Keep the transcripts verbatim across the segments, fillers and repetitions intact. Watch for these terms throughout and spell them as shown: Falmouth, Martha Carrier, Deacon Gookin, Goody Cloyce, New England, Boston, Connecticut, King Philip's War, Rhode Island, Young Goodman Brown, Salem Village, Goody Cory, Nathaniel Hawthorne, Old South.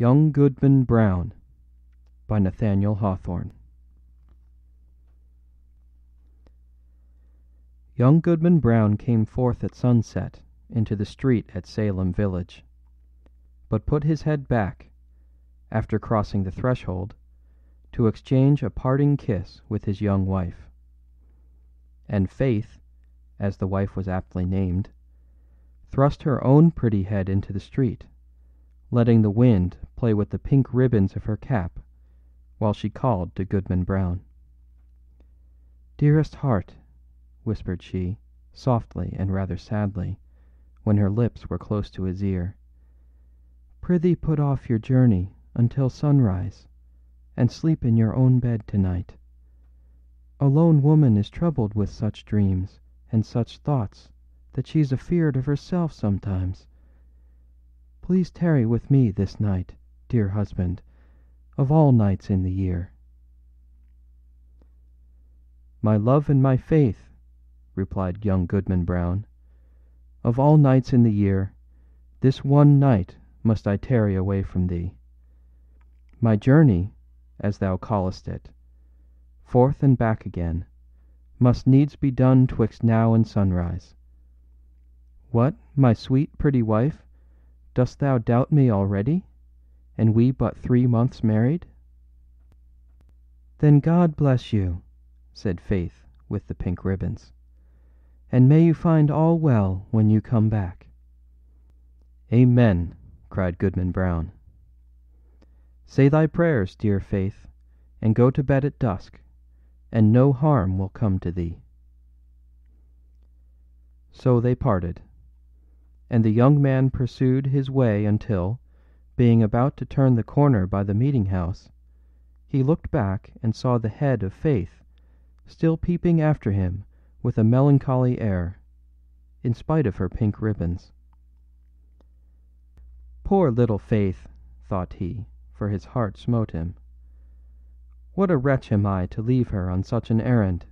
Young Goodman Brown by Nathaniel Hawthorne. Young Goodman Brown came forth at sunset into the street at Salem Village, but put his head back, after crossing the threshold, to exchange a parting kiss with his young wife. And Faith, as the wife was aptly named, thrust her own pretty head into the street, letting the wind play with the pink ribbons of her cap while she called to Goodman Brown. "Dearest heart," whispered she, softly and rather sadly, when her lips were close to his ear, "prithee put off your journey until sunrise, and sleep in your own bed tonight. A lone woman is troubled with such dreams and such thoughts that she's afeard of herself sometimes. Please tarry with me this night, dear husband, of all nights in the year." "My love and my faith," replied young Goodman Brown, "of all nights in the year, this one night must I tarry away from thee. My journey, as thou callest it, forth and back again, must needs be done twixt now and sunrise. What, my sweet, pretty wife, dost thou doubt me already, and we but three months married?" "Then God bless you," said Faith with the pink ribbons, "and may you find all well when you come back." "Amen," cried Goodman Brown. "Say thy prayers, dear Faith, and go to bed at dusk, and no harm will come to thee." So they parted, and the young man pursued his way until, being about to turn the corner by the meeting-house, he looked back and saw the head of Faith still peeping after him with a melancholy air, in spite of her pink ribbons. "Poor little Faith," thought he, for his heart smote him. "What a wretch am I to leave her on such an errand!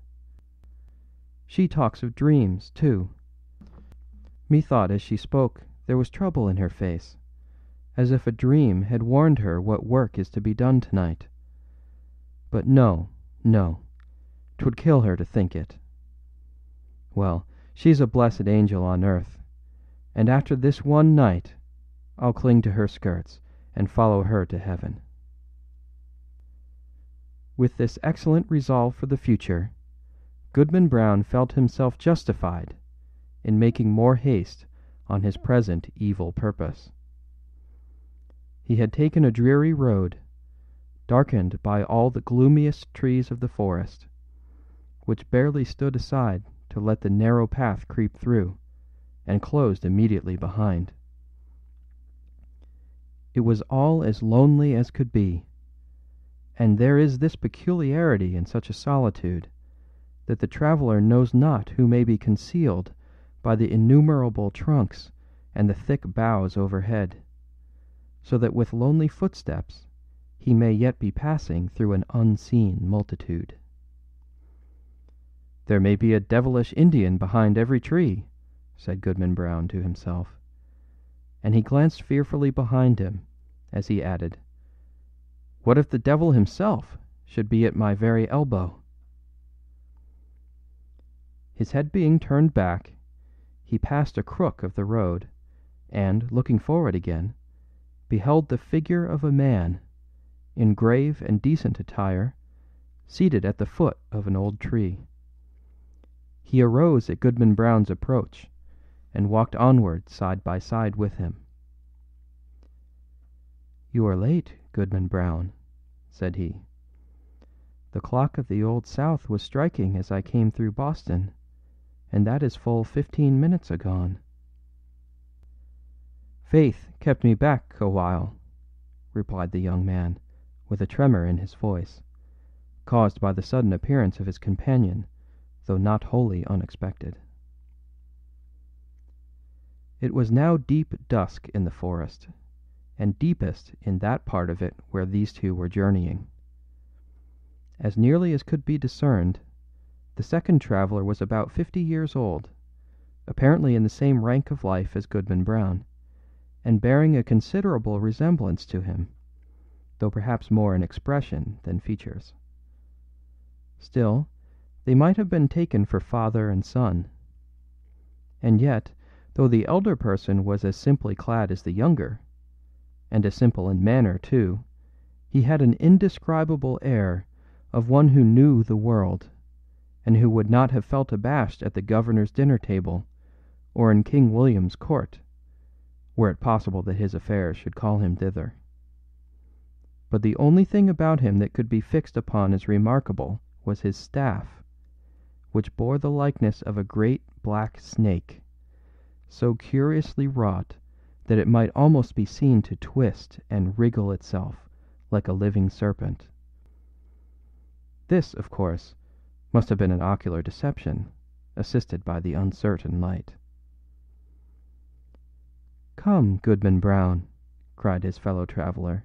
She talks of dreams, too. Methought as she spoke there was trouble in her face, as if a dream had warned her what work is to be done tonight. But no, no, 'twould kill her to think it. Well, she's a blessed angel on earth, and after this one night I'll cling to her skirts and follow her to heaven." With this excellent resolve for the future, Goodman Brown felt himself justified in making more haste on his present evil purpose. He had taken a dreary road, darkened by all the gloomiest trees of the forest, which barely stood aside to let the narrow path creep through, and closed immediately behind. It was all as lonely as could be, and there is this peculiarity in such a solitude, that the traveller knows not who may be concealed by the innumerable trunks and the thick boughs overhead, so that with lonely footsteps he may yet be passing through an unseen multitude. "There may be a devilish Indian behind every tree," said Goodman Brown to himself, and he glanced fearfully behind him as he added, "What if the devil himself should be at my very elbow?" His head being turned back, he passed a crook of the road, and, looking forward again, beheld the figure of a man, in grave and decent attire, seated at the foot of an old tree. He arose at Goodman Brown's approach, and walked onward side by side with him. "You are late, Goodman Brown," said he. "The clock of the Old South was striking as I came through Boston, and that is full fifteen minutes agone." "Faith kept me back a while," replied the young man, with a tremor in his voice, caused by the sudden appearance of his companion, though not wholly unexpected. It was now deep dusk in the forest, and deepest in that part of it where these two were journeying. As nearly as could be discerned, the second traveller was about fifty years old, apparently in the same rank of life as Goodman Brown, and bearing a considerable resemblance to him though perhaps more in expression than features. Still, they might have been taken for father and son. And yet, though the elder person was as simply clad as the younger, and as simple in manner too, he had an indescribable air of one who knew the world, and who would not have felt abashed at the governor's dinner table or in King William's court, were it possible that his affairs should call him thither. But the only thing about him that could be fixed upon as remarkable was his staff, which bore the likeness of a great black snake, so curiously wrought that it might almost be seen to twist and wriggle itself like a living serpent. This, of course, must have been an ocular deception, assisted by the uncertain light. "Come, Goodman Brown," cried his fellow traveller,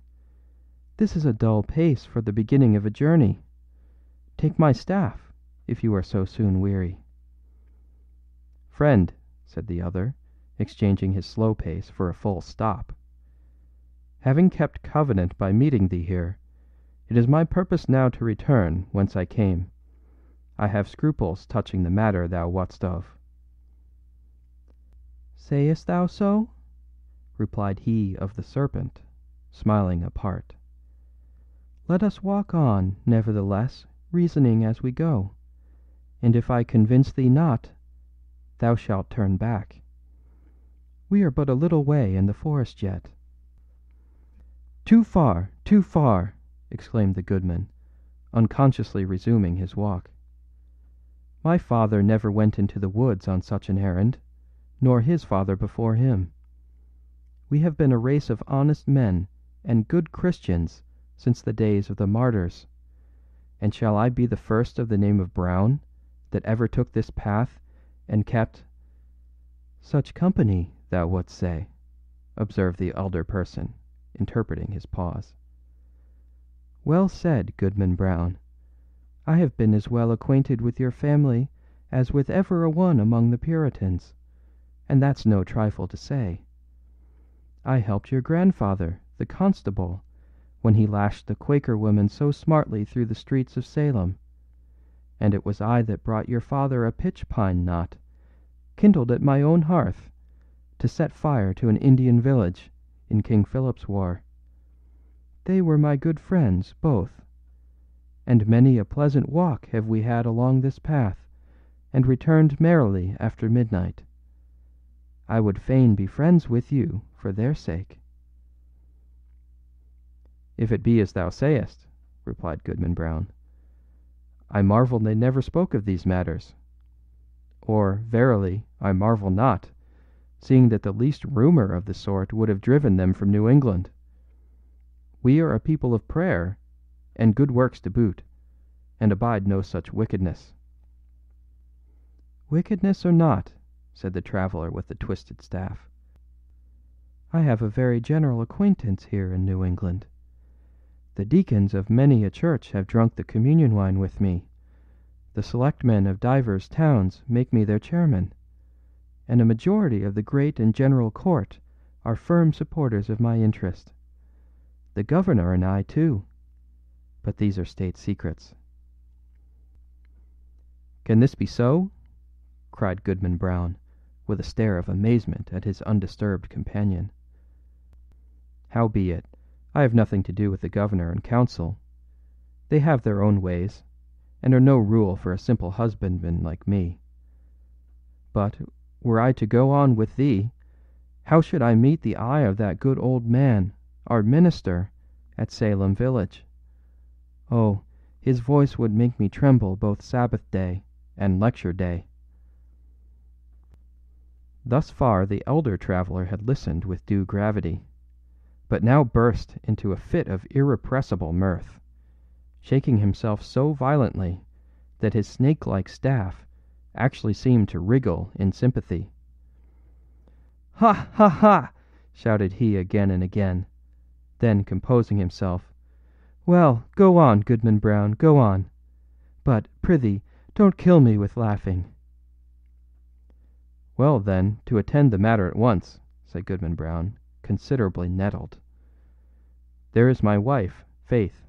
"this is a dull pace for the beginning of a journey. Take my staff, if you are so soon weary." "Friend," said the other, exchanging his slow pace for a full stop, "having kept covenant by meeting thee here, it is my purpose now to return whence I came. I have scruples touching the matter thou wotst of." "Sayest thou so?" replied he of the serpent, smiling apart. "Let us walk on, nevertheless, reasoning as we go, and if I convince thee not, thou shalt turn back. We are but a little way in the forest yet." "Too far, too far!" exclaimed the goodman, unconsciously resuming his walk. "My father never went into the woods on such an errand, nor his father before him. We have been a race of honest men and good Christians since the days of the martyrs, and shall I be the first of the name of Brown that ever took this path and kept—" "Such company, thou wouldst say," observed the elder person, interpreting his pause. "Well said, Goodman Brown. I have been as well acquainted with your family as with ever a one among the Puritans, and that's no trifle to say. I helped your grandfather, the constable, when he lashed the Quaker women so smartly through the streets of Salem, and it was I that brought your father a pitch-pine knot, kindled at my own hearth, to set fire to an Indian village in King Philip's War. They were my good friends, both, and many a pleasant walk have we had along this path, and returned merrily after midnight. I would fain be friends with you for their sake." "If it be as thou sayest," replied Goodman Brown, "I marvel they never spoke of these matters. Or, verily, I marvel not, seeing that the least rumour of the sort would have driven them from New England. We are a people of prayer, and good works to boot, and abide no such wickedness." "Wickedness or not," said the traveller with the twisted staff, "I have a very general acquaintance here in New England. The deacons of many a church have drunk the communion wine with me, the selectmen of divers towns make me their chairman, and a majority of the great and general court are firm supporters of my interest. The governor and I too. But these are state secrets." "Can this be so?" cried Goodman Brown, with a stare of amazement at his undisturbed companion. "Howbeit, I have nothing to do with the governor and council. They have their own ways, and are no rule for a simple husbandman like me. But, were I to go on with thee, how should I meet the eye of that good old man, our minister, at Salem Village? Oh, his voice would make me tremble both Sabbath day and lecture day." Thus far the elder traveller had listened with due gravity, but now burst into a fit of irrepressible mirth, shaking himself so violently that his snake-like staff actually seemed to wriggle in sympathy. "Ha, ha, ha!" shouted he again and again, then composing himself, "Well, go on, Goodman Brown, go on. But, prithee, don't kill me with laughing." "Well, then, to attend the matter at once," said Goodman Brown, considerably nettled. There is my wife, Faith.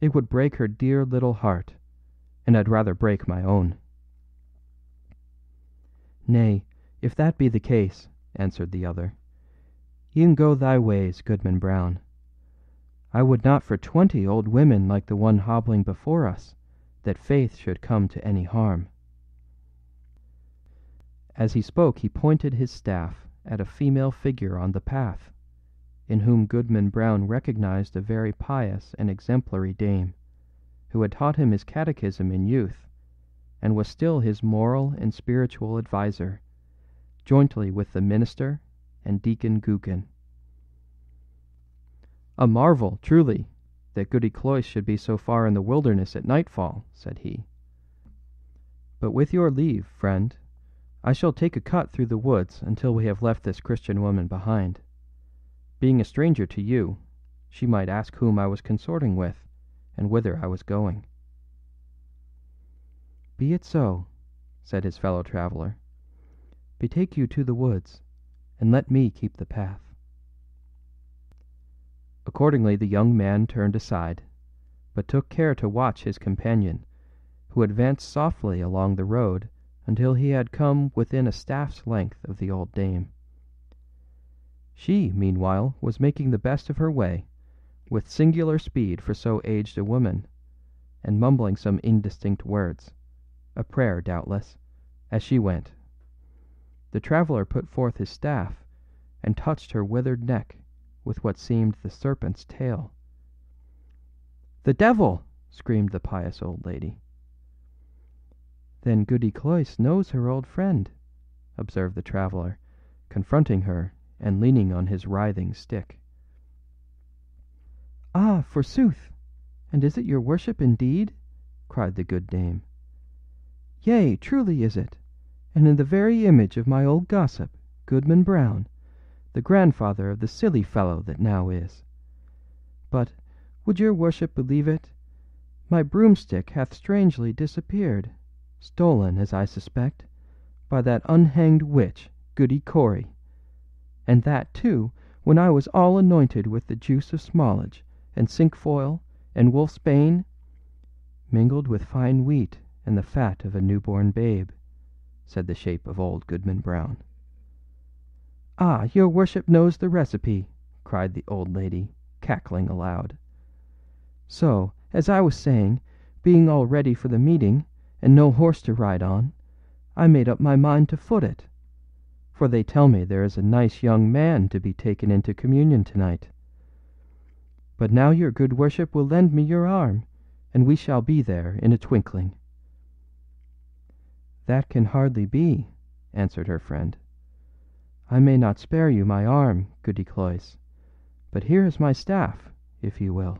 It would break her dear little heart, and I'd rather break my own." "Nay, if that be the case," answered the other, "e'en go thy ways, Goodman Brown. I would not for twenty old women like the one hobbling before us that Faith should come to any harm." As he spoke he pointed his staff at a female figure on the path, in whom Goodman Brown recognized a very pious and exemplary dame, who had taught him his catechism in youth, and was still his moral and spiritual adviser, jointly with the minister and Deacon Gookin. "A marvel, truly, that Goody Cloyce should be so far in the wilderness at nightfall," said he. "But with your leave, friend, I shall take a cut through the woods until we have left this Christian woman behind. Being a stranger to you, she might ask whom I was consorting with and whither I was going." "Be it so," said his fellow traveller. "Betake you to the woods, and let me keep the path." Accordingly the young man turned aside, but took care to watch his companion, who advanced softly along the road until he had come within a staff's length of the old dame. She, meanwhile, was making the best of her way, with singular speed for so aged a woman, and mumbling some indistinct words, a prayer doubtless, as she went. The traveller put forth his staff and touched her withered neck with what seemed the serpent's tail. "The devil!" screamed the pious old lady. "Then Goody Cloyce knows her old friend," observed the traveller, confronting her and leaning on his writhing stick. "Ah, forsooth! And is it your worship indeed?" cried the good dame. "Yea, truly is it, and in the very image of my old gossip, Goodman Brown, the grandfather of the silly fellow that now is. But, would your worship believe it, my broomstick hath strangely disappeared, stolen, as I suspect, by that unhanged witch, Goody Cory, and that, too, when I was all anointed with the juice of smallage, and cinquefoil, and wolfsbane, mingled with fine wheat and the fat of a newborn babe," said the shape of old Goodman Brown. "Ah, your worship knows the recipe," cried the old lady, cackling aloud. "So, as I was saying, being all ready for the meeting, and no horse to ride on, I made up my mind to foot it. For they tell me there is a nice young man to be taken into communion tonight. But now your good worship will lend me your arm, and we shall be there in a twinkling." "That can hardly be," answered her friend. "I may not spare you my arm, Goody Cloyce, but here is my staff, if you will."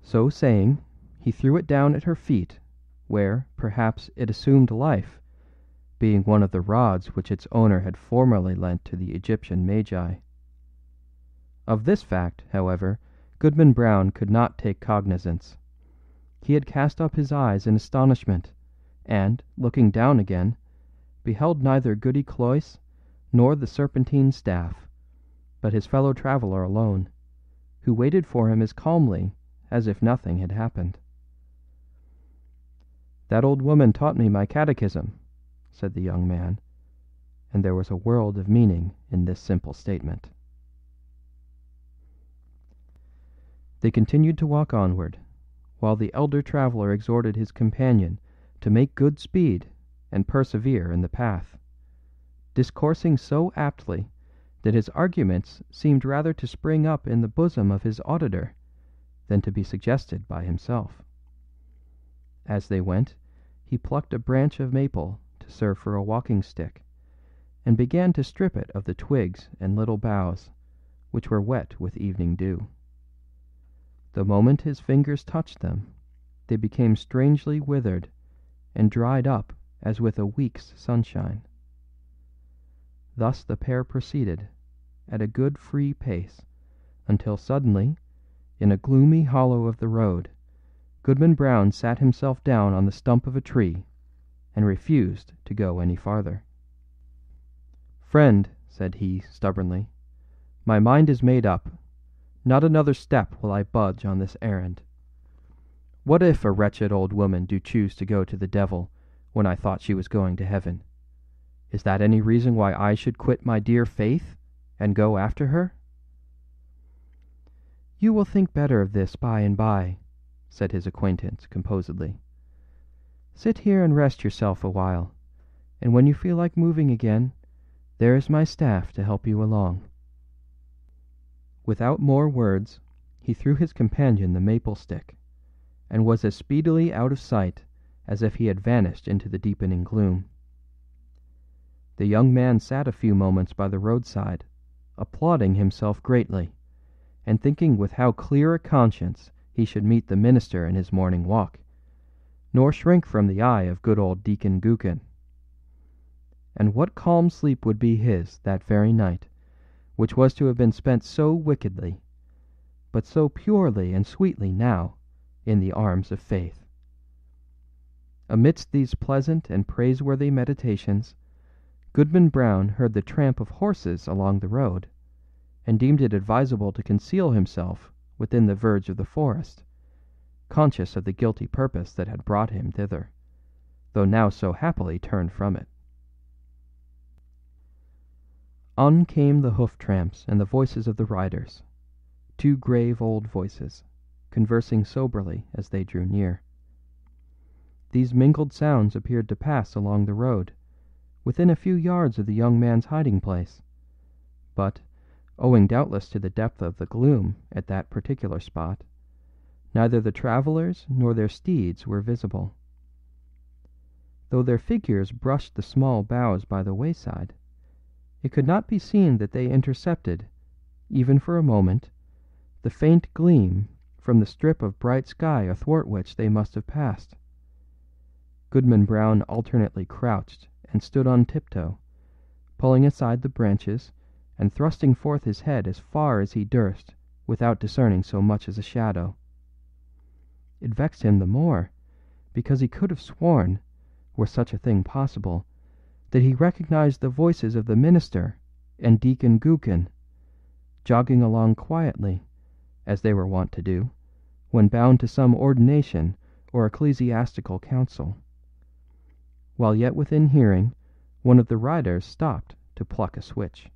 So saying, he threw it down at her feet, where, perhaps, it assumed life, being one of the rods which its owner had formerly lent to the Egyptian magi. Of this fact, however, Goodman Brown could not take cognizance. He had cast up his eyes in astonishment, and, looking down again, beheld neither Goody Cloyce nor the serpentine staff, but his fellow traveller alone, who waited for him as calmly as if nothing had happened. "That old woman taught me my catechism," said the young man, and there was a world of meaning in this simple statement. They continued to walk onward, while the elder traveller exhorted his companion to make good speed and persevere in the path, discoursing so aptly that his arguments seemed rather to spring up in the bosom of his auditor than to be suggested by himself. As they went, he plucked a branch of maple to serve for a walking stick, and began to strip it of the twigs and little boughs, which were wet with evening dew. The moment his fingers touched them, they became strangely withered and dried up as with a week's sunshine. Thus the pair proceeded, at a good free pace, until suddenly, in a gloomy hollow of the road, Goodman Brown sat himself down on the stump of a tree, and refused to go any farther. "Friend," said he stubbornly, My mind is made up. Not another step will I budge on this errand. What if a wretched old woman do choose to go to the devil when I thought she was going to heaven? Is that any reason why I should quit my dear faith and go after her?" "You will think better of this by and by," said his acquaintance composedly. "Sit here and rest yourself a while, and when you feel like moving again, there is my staff to help you along." Without more words, he threw his companion the maple stick, and was as speedily out of sight as if he had vanished into the deepening gloom. The young man sat a few moments by the roadside, applauding himself greatly, and thinking with how clear a conscience he should meet the minister in his morning walk, nor shrink from the eye of good old Deacon Gookin. And what calm sleep would be his that very night, which was to have been spent so wickedly, but so purely and sweetly now, in the arms of faith. Amidst these pleasant and praiseworthy meditations, Goodman Brown heard the tramp of horses along the road, and deemed it advisable to conceal himself within the verge of the forest, conscious of the guilty purpose that had brought him thither, though now so happily turned from it. On came the hoof tramps and the voices of the riders, two grave old voices, conversing soberly as they drew near. These mingled sounds appeared to pass along the road, within a few yards of the young man's hiding place, but, owing doubtless to the depth of the gloom at that particular spot, neither the travellers nor their steeds were visible. Though their figures brushed the small boughs by the wayside, it could not be seen that they intercepted, even for a moment, the faint gleam from the strip of bright sky athwart which they must have passed. Goodman Brown alternately crouched and stood on tiptoe, pulling aside the branches and thrusting forth his head as far as he durst without discerning so much as a shadow. It vexed him the more, because he could have sworn, were such a thing possible, that he recognized the voices of the minister and Deacon Gookin, jogging along quietly, as they were wont to do, when bound to some ordination or ecclesiastical council, while yet within hearing, one of the riders stopped to pluck a switch.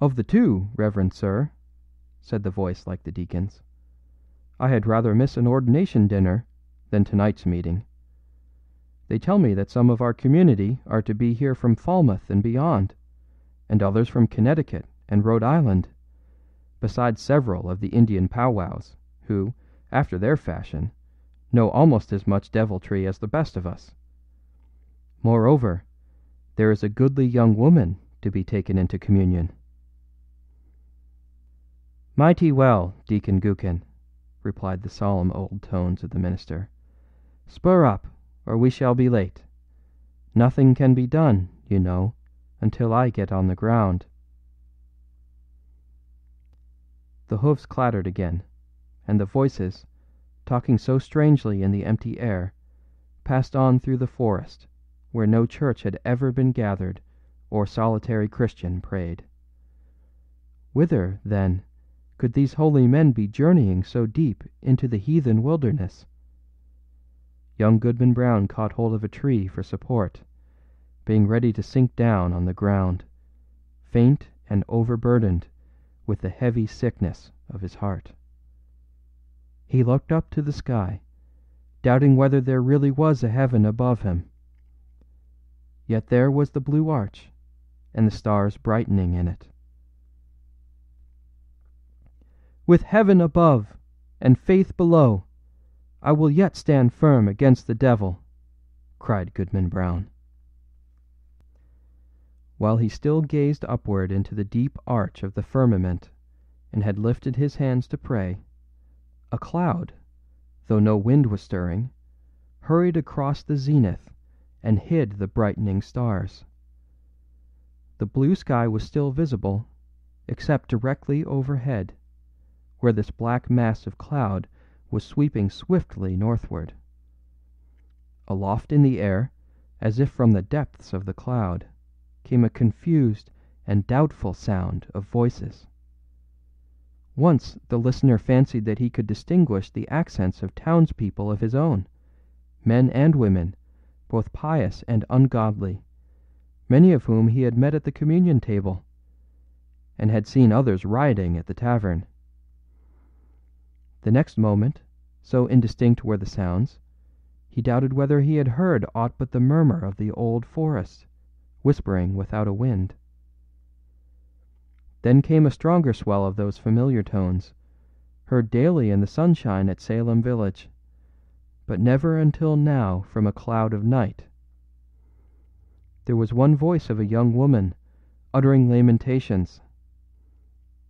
"Of the two, reverend sir," said the voice like the deacon's, "I had rather miss an ordination dinner than tonight's meeting. They tell me that some of our community are to be here from Falmouth and beyond, and others from Connecticut and Rhode Island, besides several of the Indian powwows, who, after their fashion, know almost as much deviltry as the best of us. Moreover, there is a goodly young woman to be taken into communion." "Mighty well, Deacon Gookin," replied the solemn old tones of the minister. "Spur up, or we shall be late. Nothing can be done, you know, until I get on the ground." The hoofs clattered again, and the voices, talking so strangely in the empty air, passed on through the forest, where no church had ever been gathered or solitary Christian prayed. Whither, then, could these holy men be journeying so deep into the heathen wilderness? Young Goodman Brown caught hold of a tree for support, being ready to sink down on the ground, faint and overburdened with the heavy sickness of his heart. He looked up to the sky, doubting whether there really was a heaven above him. Yet there was the blue arch, and the stars brightening in it. "With heaven above and faith below, I will yet stand firm against the devil," cried Goodman Brown. While he still gazed upward into the deep arch of the firmament, and had lifted his hands to pray, a cloud, though no wind was stirring, hurried across the zenith and hid the brightening stars. The blue sky was still visible, except directly overhead, where this black mass of cloud was sweeping swiftly northward. Aloft in the air, as if from the depths of the cloud, came a confused and doubtful sound of voices. Once the listener fancied that he could distinguish the accents of townspeople of his own, men and women, both pious and ungodly, many of whom he had met at the communion table, and had seen others rioting at the tavern. The next moment, so indistinct were the sounds, he doubted whether he had heard aught but the murmur of the old forest, whispering without a wind. Then came a stronger swell of those familiar tones, heard daily in the sunshine at Salem Village, but never until now from a cloud of night. There was one voice of a young woman, uttering lamentations,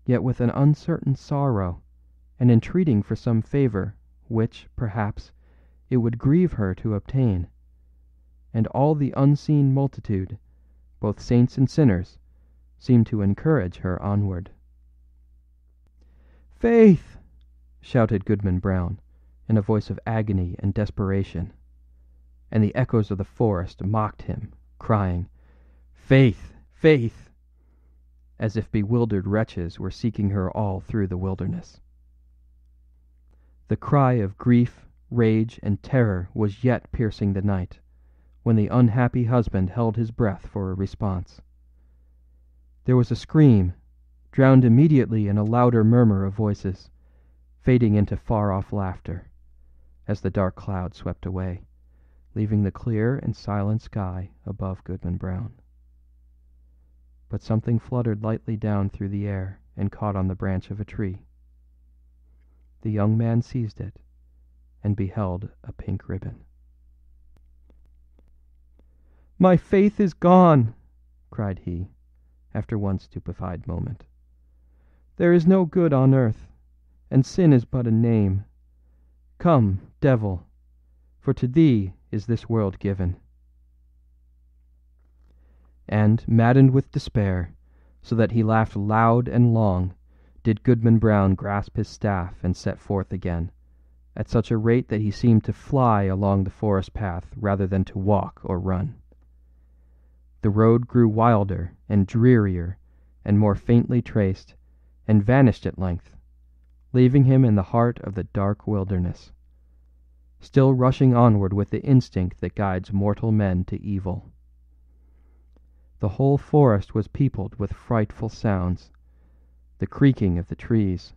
yet with an uncertain sorrow, and entreating for some favour which, perhaps, it would grieve her to obtain, and all the unseen multitude, both saints and sinners, seemed to encourage her onward. "Faith!" shouted Goodman Brown, in a voice of agony and desperation, and the echoes of the forest mocked him, crying, "Faith! Faith!" as if bewildered wretches were seeking her all through the wilderness. The cry of grief, rage, and terror was yet piercing the night, when the unhappy husband held his breath for a response. There was a scream, drowned immediately in a louder murmur of voices, fading into far-off laughter, as the dark cloud swept away, leaving the clear and silent sky above Goodman Brown. But something fluttered lightly down through the air and caught on the branch of a tree. The young man seized it and beheld a pink ribbon. "My faith is gone," cried he, after one stupefied moment. "There is no good on earth, and sin is but a name. Come, devil, for to thee is this world given." And, maddened with despair, so that he laughed loud and long, did Goodman Brown grasp his staff and set forth again, at such a rate that he seemed to fly along the forest path rather than to walk or run. The road grew wilder and drearier and more faintly traced, and vanished at length, leaving him in the heart of the dark wilderness, still rushing onward with the instinct that guides mortal men to evil. The whole forest was peopled with frightful sounds, the creaking of the trees,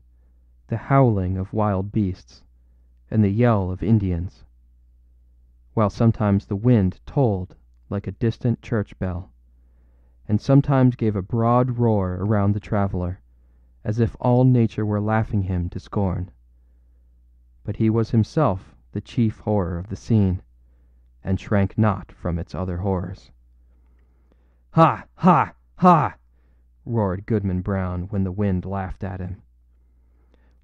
the howling of wild beasts, and the yell of Indians, while sometimes the wind tolled like a distant church bell, and sometimes gave a broad roar around the traveller, as if all nature were laughing him to scorn. But he was himself the chief horror of the scene, and shrank not from its other horrors. "Ha! Ha! Ha!" roared Goodman Brown when the wind laughed at him.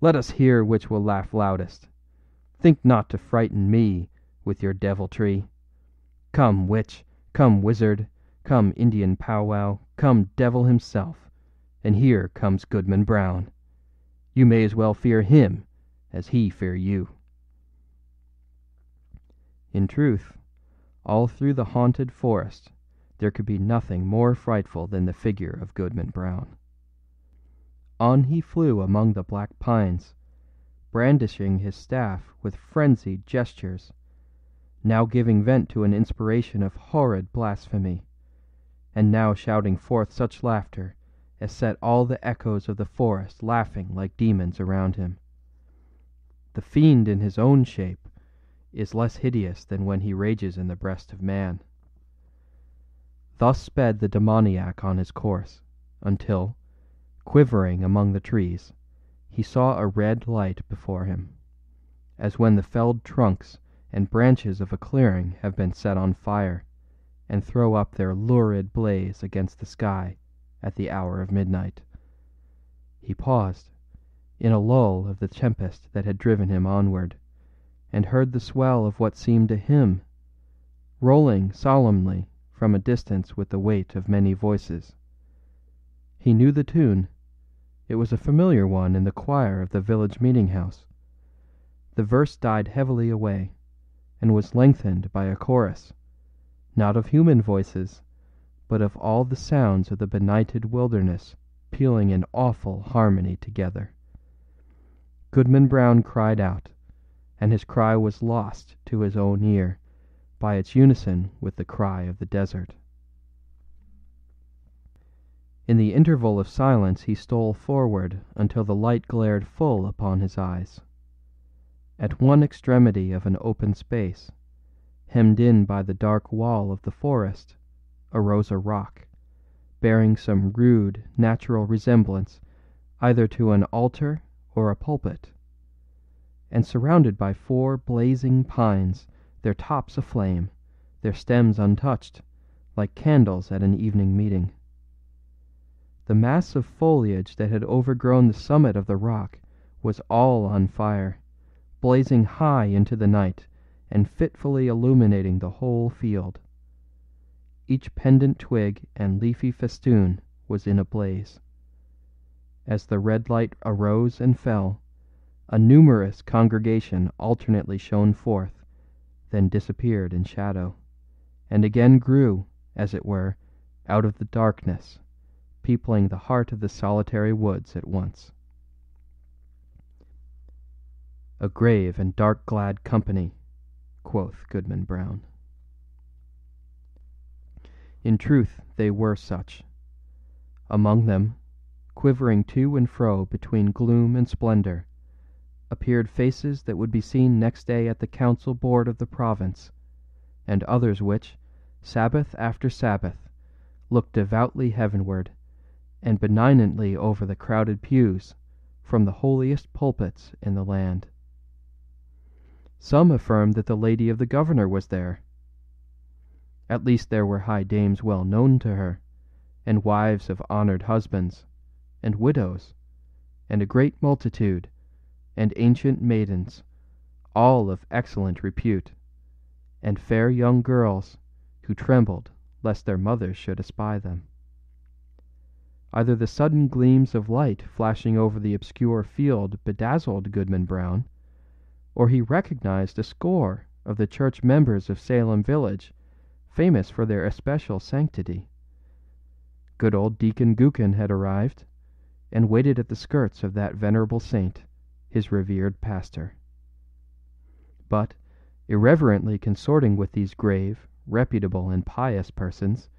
"Let us hear which will laugh loudest. Think not to frighten me with your deviltry. Come, witch, come, wizard, come, Indian powwow, come, devil himself, and here comes Goodman Brown. You may as well fear him as he fear you." In truth, all through the haunted forest there could be nothing more frightful than the figure of Goodman Brown. On he flew among the black pines, brandishing his staff with frenzied gestures, now giving vent to an inspiration of horrid blasphemy, and now shouting forth such laughter as set all the echoes of the forest laughing like demons around him. The fiend in his own shape is less hideous than when he rages in the breast of man. Thus sped the demoniac on his course, until, quivering among the trees, he saw a red light before him, as when the felled trunks and branches of a clearing have been set on fire, and throw up their lurid blaze against the sky at the hour of midnight. He paused, in a lull of the tempest that had driven him onward, and heard the swell of what seemed to him, rolling solemnly from a distance with the weight of many voices. He knew the tune. It was a familiar one in the choir of the village meeting-house. The verse died heavily away, and was lengthened by a chorus, not of human voices, but of all the sounds of the benighted wilderness pealing in awful harmony together. Goodman Brown cried out, and his cry was lost to his own ear by its unison with the cry of the desert. In the interval of silence he stole forward until the light glared full upon his eyes. At one extremity of an open space, hemmed in by the dark wall of the forest, arose a rock, bearing some rude natural resemblance either to an altar or a pulpit, and surrounded by four blazing pines, their tops aflame, their stems untouched, like candles at an evening meeting. The mass of foliage that had overgrown the summit of the rock was all on fire, blazing high into the night and fitfully illuminating the whole field. Each pendant twig and leafy festoon was in a blaze. As the red light arose and fell, a numerous congregation alternately shone forth, then disappeared in shadow, and again grew, as it were, out of the darkness, peopling the heart of the solitary woods at once. "A grave and dark-glad company," quoth Goodman Brown. In truth they were such. Among them, quivering to and fro between gloom and splendour, appeared faces that would be seen next day at the council board of the province, and others which, Sabbath after Sabbath, looked devoutly heavenward, and benignantly over the crowded pews from the holiest pulpits in the land. Some affirmed that the lady of the governor was there. At least there were high dames well known to her, and wives of honoured husbands, and widows, and a great multitude, and ancient maidens, all of excellent repute, and fair young girls who trembled lest their mothers should espy them. Either the sudden gleams of light flashing over the obscure field bedazzled Goodman Brown, or he recognized a score of the church members of Salem Village, famous for their especial sanctity. Good old Deacon Gookin had arrived, and waited at the skirts of that venerable saint, his revered pastor. But, irreverently consorting with these grave, reputable, and pious persons,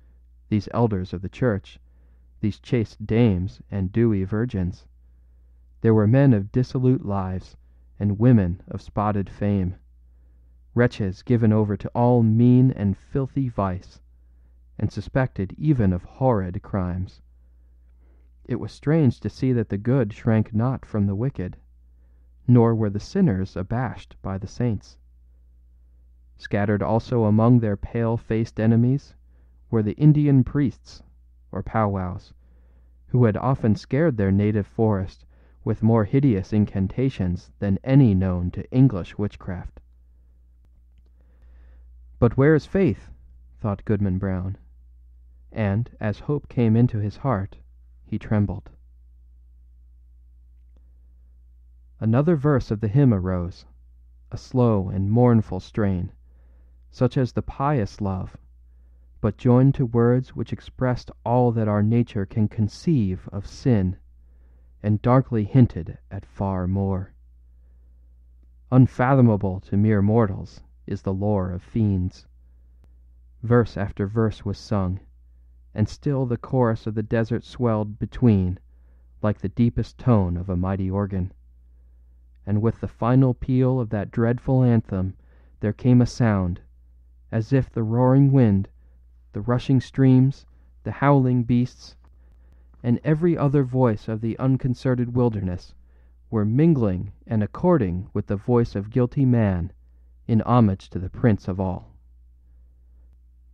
these elders of the church, these chaste dames and dewy virgins, there were men of dissolute lives and women of spotted fame, wretches given over to all mean and filthy vice, and suspected even of horrid crimes. It was strange to see that the good shrank not from the wicked, nor were the sinners abashed by the saints. Scattered also among their pale-faced enemies were the Indian priests, or powwows, who had often scared their native forest with more hideous incantations than any known to English witchcraft. But where is faith? Thought Goodman Brown, and, as hope came into his heart, he trembled. Another verse of the hymn arose, a slow and mournful strain, such as the pious love, but joined to words which expressed all that our nature can conceive of sin, and darkly hinted at far more. Unfathomable to mere mortals is the lore of fiends. Verse after verse was sung, and still the chorus of the desert swelled between, like the deepest tone of a mighty organ. And with the final peal of that dreadful anthem there came a sound, as if the roaring wind, the rushing streams, the howling beasts, and every other voice of the unconcerted wilderness were mingling and according with the voice of guilty man in homage to the Prince of all.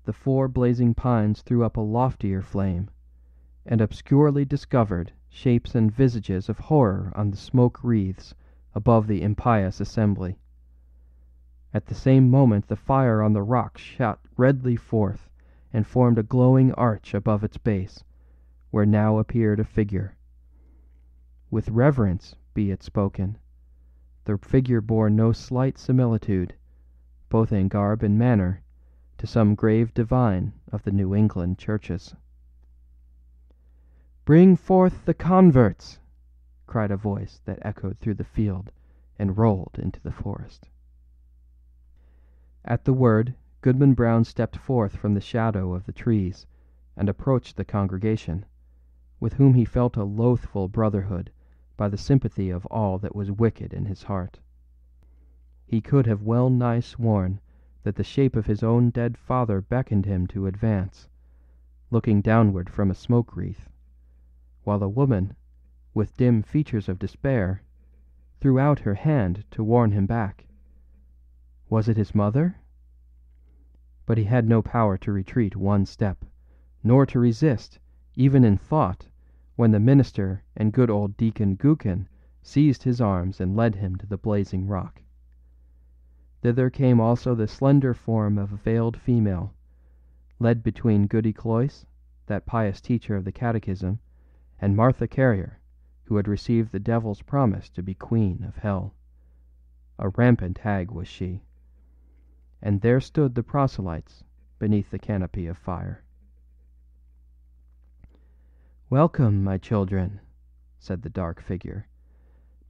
The four blazing pines threw up a loftier flame, and obscurely discovered shapes and visages of horror on the smoke wreaths above the impious assembly. At the same moment the fire on the rock shot redly forth, and formed a glowing arch above its base, where now appeared a figure. With reverence be it spoken, the figure bore no slight similitude, both in garb and manner, to some grave divine of the New England churches. "Bring forth the converts!" cried a voice that echoed through the field and rolled into the forest. At the word, Goodman Brown stepped forth from the shadow of the trees and approached the congregation, with whom he felt a loathful brotherhood by the sympathy of all that was wicked in his heart. He could have well nigh sworn that the shape of his own dead father beckoned him to advance, looking downward from a smoke wreath, while a woman, with dim features of despair, threw out her hand to warn him back. Was it his mother? But he had no power to retreat one step, nor to resist, even in thought, when the minister and good old Deacon Gookin seized his arms and led him to the blazing rock. Thither came also the slender form of a veiled female, led between Goody Cloyce, that pious teacher of the catechism, and Martha Carrier, who had received the devil's promise to be queen of hell. A rampant hag was she. And there stood the proselytes beneath the canopy of fire. "Welcome, my children," said the dark figure,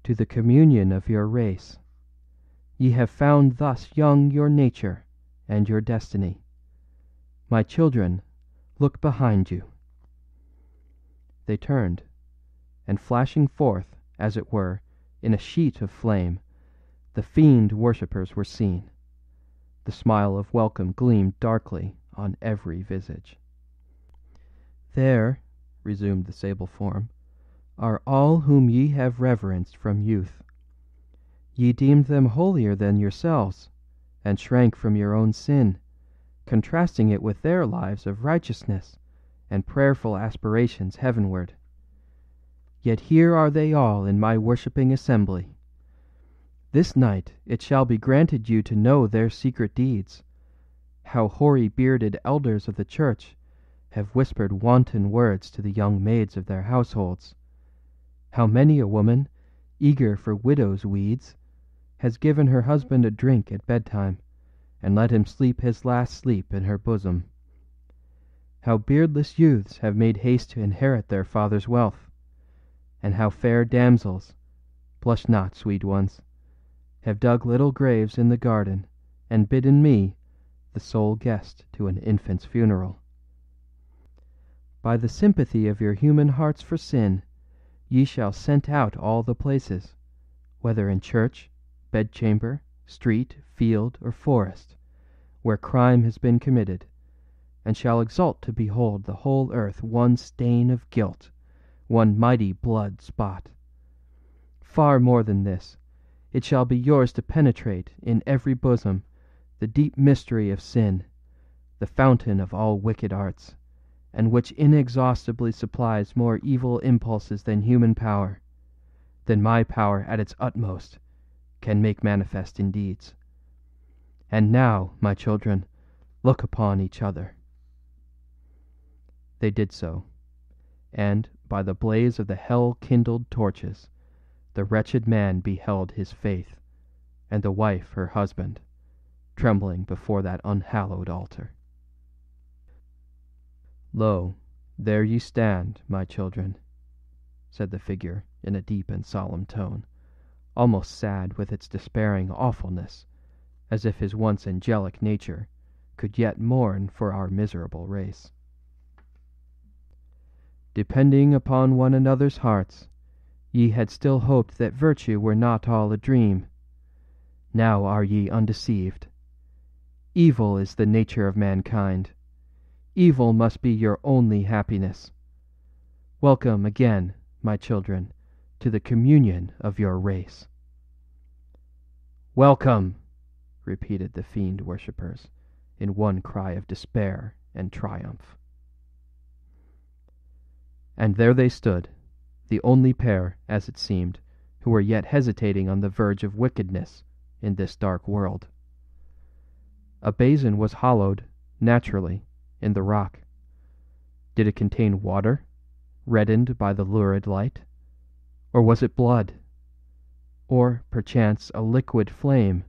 "to the communion of your race. Ye have found thus young your nature and your destiny. My children, look behind you." They turned, and flashing forth, as it were, in a sheet of flame, the fiend worshippers were seen. The smile of welcome gleamed darkly on every visage. "There," resumed the sable form, "are all whom ye have reverenced from youth. Ye deemed them holier than yourselves, and shrank from your own sin, contrasting it with their lives of righteousness and prayerful aspirations heavenward. Yet here are they all in my worshipping assembly. This night it shall be granted you to know their secret deeds, how hoary-bearded elders of the church have whispered wanton words to the young maids of their households, how many a woman, eager for widow's weeds, has given her husband a drink at bedtime, and let him sleep his last sleep in her bosom. How beardless youths have made haste to inherit their father's wealth, and how fair damsels, blush not, sweet ones, have dug little graves in the garden, and bidden me, the sole guest to an infant's funeral. By the sympathy of your human hearts for sin, ye shall scent out all the places, whether in church, bedchamber, street, field, or forest, where crime has been committed, and shall exult to behold the whole earth one stain of guilt, one mighty blood spot. Far more than this, it shall be yours to penetrate in every bosom the deep mystery of sin, the fountain of all wicked arts, and which inexhaustibly supplies more evil impulses than human power, than my power at its utmost, can make manifest in deeds. And now, my children, look upon each other." They did so, and, by the blaze of the hell-kindled torches, the wretched man beheld his faith, and the wife her husband, trembling before that unhallowed altar. "Lo, there ye stand, my children," said the figure in a deep and solemn tone, almost sad with its despairing awfulness, as if his once angelic nature could yet mourn for our miserable race. "Depending upon one another's hearts, ye had still hoped that virtue were not all a dream. Now are ye undeceived. Evil is the nature of mankind. Evil must be your only happiness. Welcome again, my children, to the communion of your race." "Welcome!" repeated the fiend worshippers, in one cry of despair and triumph. And there they stood, the only pair, as it seemed, who were yet hesitating on the verge of wickedness in this dark world. A basin was hollowed, naturally, in the rock. Did it contain water, reddened by the lurid light? Or was it blood? Or, perchance, a liquid flame?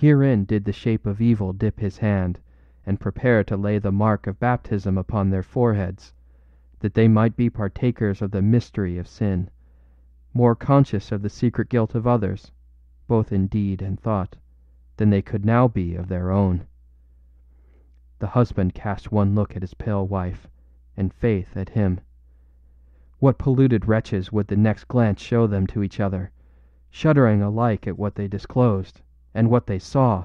Herein did the shape of evil dip his hand, and prepare to lay the mark of baptism upon their foreheads, that they might be partakers of the mystery of sin, more conscious of the secret guilt of others, both in deed and thought, than they could now be of their own. The husband cast one look at his pale wife, and Faith at him. What polluted wretches would the next glance show them to each other, shuddering alike at what they disclosed, and what they saw!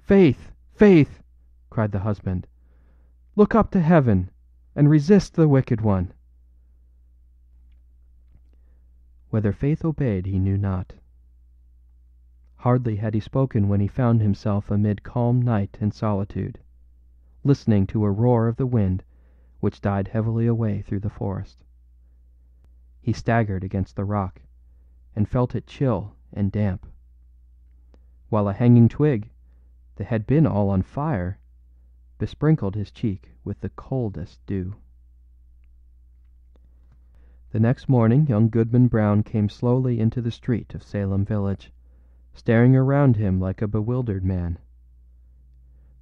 "Faith, Faith," cried the husband, "look up to heaven, and resist the wicked one." Whether Faith obeyed he knew not. Hardly had he spoken when he found himself amid calm night and solitude, listening to a roar of the wind which died heavily away through the forest. He staggered against the rock, and felt it chill and damp. While a hanging twig, that had been all on fire, besprinkled his cheek with the coldest dew. The next morning young Goodman Brown came slowly into the street of Salem Village, staring around him like a bewildered man.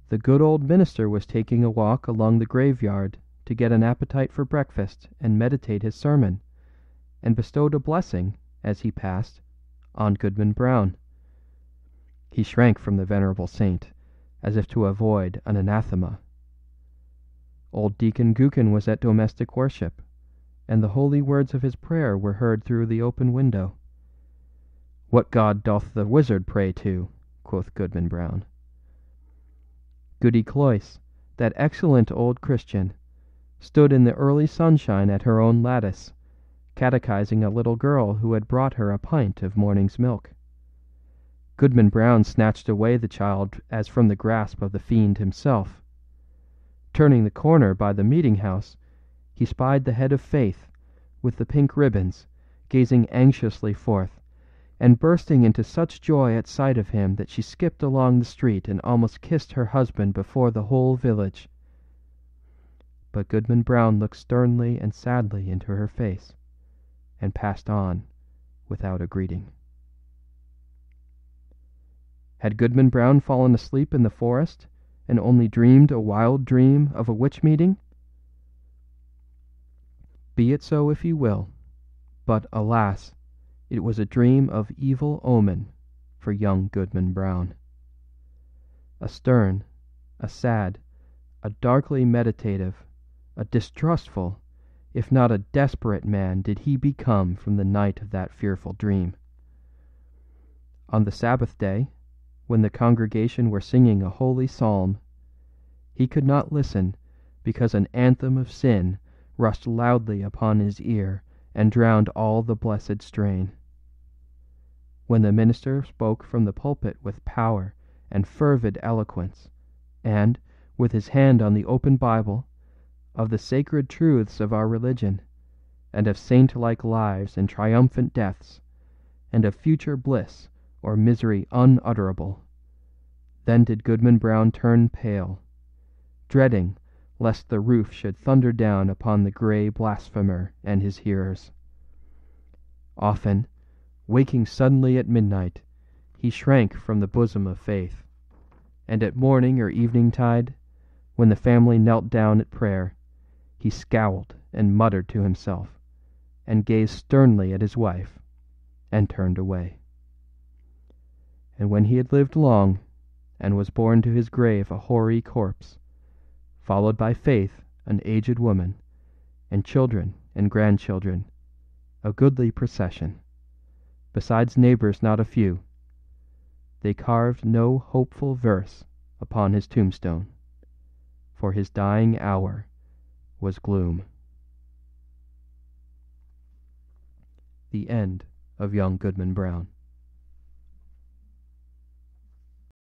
The good old minister was taking a walk along the graveyard to get an appetite for breakfast and meditate his sermon, and bestowed a blessing, as he passed, on Goodman Brown. He shrank from the venerable saint, as if to avoid an anathema. Old Deacon Gookin was at domestic worship, and the holy words of his prayer were heard through the open window. "What god doth the wizard pray to?" quoth Goodman Brown. Goody Cloyce, that excellent old Christian, stood in the early sunshine at her own lattice, catechizing a little girl who had brought her a pint of morning's milk. Goodman Brown snatched away the child as from the grasp of the fiend himself. Turning the corner by the meeting-house, he spied the head of Faith, with the pink ribbons, gazing anxiously forth, and bursting into such joy at sight of him that she skipped along the street and almost kissed her husband before the whole village. But Goodman Brown looked sternly and sadly into her face, and passed on without a greeting. Had Goodman Brown fallen asleep in the forest, and only dreamed a wild dream of a witch-meeting? Be it so if you will, but alas, it was a dream of evil omen for young Goodman Brown. A stern, a sad, a darkly meditative, a distrustful, if not a desperate man did he become from the night of that fearful dream. On the Sabbath day, when the congregation were singing a holy psalm, he could not listen because an anthem of sin rushed loudly upon his ear and drowned all the blessed strain. When the minister spoke from the pulpit with power and fervid eloquence, and, with his hand on the open Bible, of the sacred truths of our religion, and of saint-like lives and triumphant deaths, and of future bliss or misery unutterable, then did Goodman Brown turn pale, dreading lest the roof should thunder down upon the grey blasphemer and his hearers. Often, waking suddenly at midnight, he shrank from the bosom of Faith, and at morning or evening-tide, when the family knelt down at prayer, he scowled and muttered to himself, and gazed sternly at his wife, and turned away. And when he had lived long, and was borne to his grave a hoary corpse, followed by Faith, an aged woman, and children and grandchildren, a goodly procession, besides neighbors not a few, they carved no hopeful verse upon his tombstone, for his dying hour was gloom. The end of young Goodman Brown.